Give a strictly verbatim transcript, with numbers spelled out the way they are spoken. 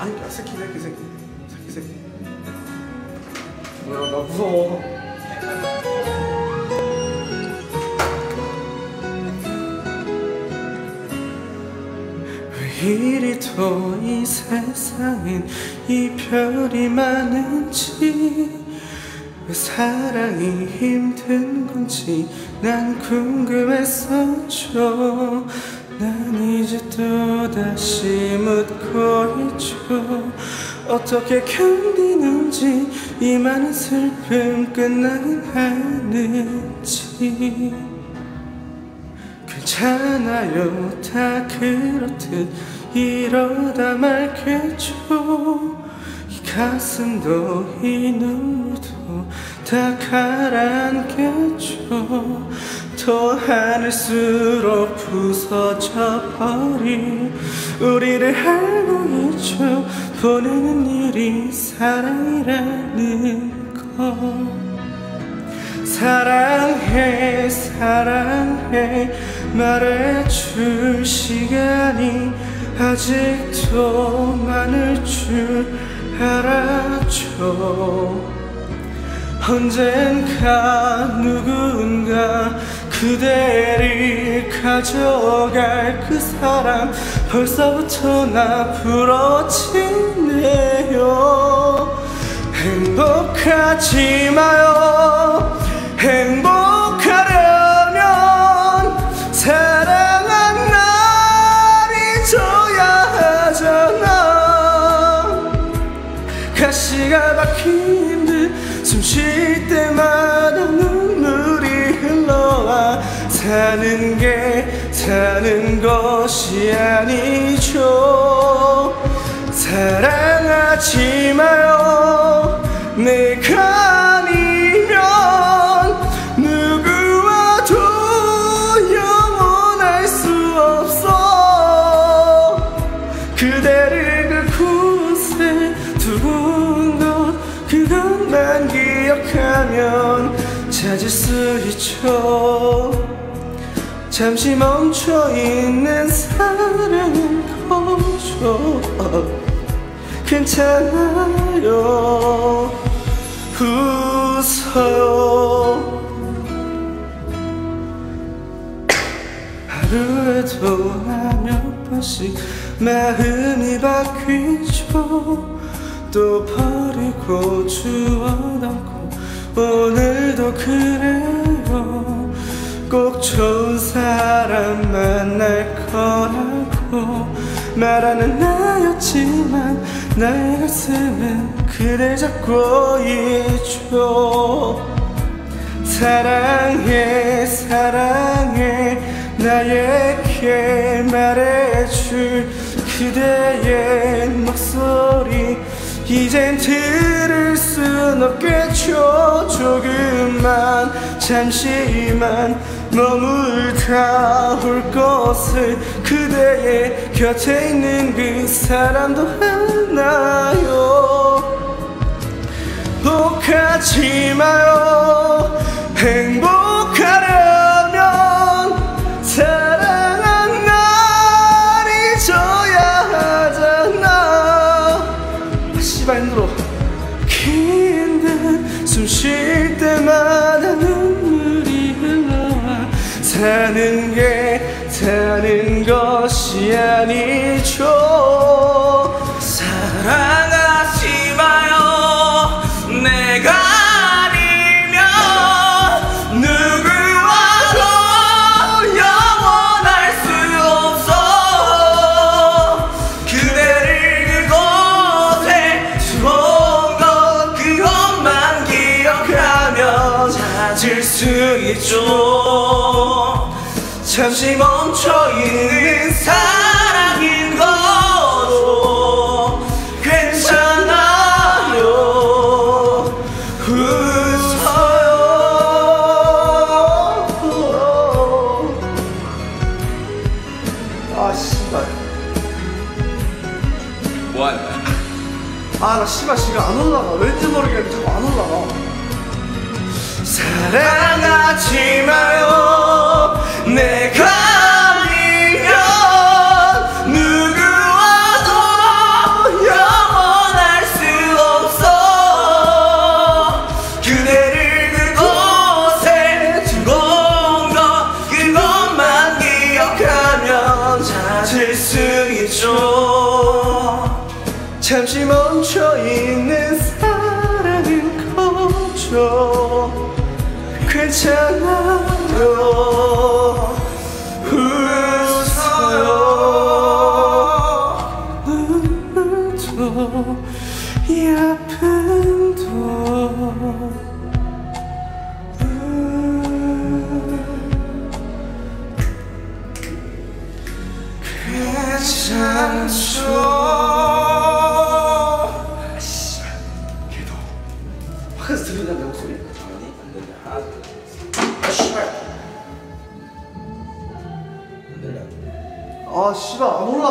아니까 새끼 새끼 새끼 새끼 새끼. 뭐야 나 무서워. 왜 이리 더 이 세상엔 이별이 많은지, 왜 사랑이 힘든 건지 난 궁금했었죠. 난 이제 또다시 묻고 있죠. 어떻게 견디는지, 이 많은 슬픔 끝나긴 하는지. 괜찮아요 다 그렇듯 이러다 말겠죠. 이 가슴도 이 눈물도 다 가라앉겠죠. 더 하늘수록 부서져 버린 우리를 알고 있죠. 보내는 일이 사랑이라는 거. 사랑해 사랑해 말해줄 시간이 아직도 많을 줄 알았죠. 언젠가 누군가 그대를 가져갈 그 사람 벌써부터 나 부러지네요. 행복하지 마요. 행복하려면 사랑한 날이 줘야 하잖아. 가시가 박힌 듯 숨 쉴 때마다 눈물이 흘러와. 사는 게 사는 것이 아니죠. 사랑하지 마요. 내가 아니면 누구와도 영원할 수 없어. 그대를 그 곳에 두고 넌 그것만 기억하면 찾을 수 있죠. 잠시 멈춰있는 사랑은 거죠. 어, 괜찮아요 웃어요. 하루에도 몇 번씩 마음이 바뀌죠. 또 버리고 주워담고 오늘도 그래요. 꼭 좋은 사람 만날 거라고 말하는 나였지만 나의 가슴은 그댈 잡고 있죠. 사랑해 사랑해 나에게 말해줄 그대의 목소리 이젠 들을 순 없겠죠. 조금만 잠시만 머물다 올 것을 그대의 곁에 있는 그 사람도 하나요. 복하지 마요. 행복하려면 사랑한 날이 줘야 하잖아. 힘들어. 긴 듯 숨 쉴 때마다 눈물이 흘러와. 사는 게 사는 것이 아니죠. 사랑하지 마요. 내가 아니면 누구와도 영원할 수 없어. 그대를 찾을 수 있죠. 잠시 멈춰있는 사랑인 것도 괜찮아요. 웃어요. 아 씨발 뭐하냐. 아 나 씨발 씨가 안 올라가. 왠지 모르겠는데 자꾸 안 올라가. 사랑하지 마요. 내가 아니면 누구와도 잠시 멈춰있는 사랑은 거쳐 괜찮아요. 웃어요. 눈물도 이 아픔도 괜찮죠. 아씨 걔도 밖에서 들린다는 목소리? 아니 안되네. 하나 둘 아 씨발 안되네. 아 씨발 안 올라.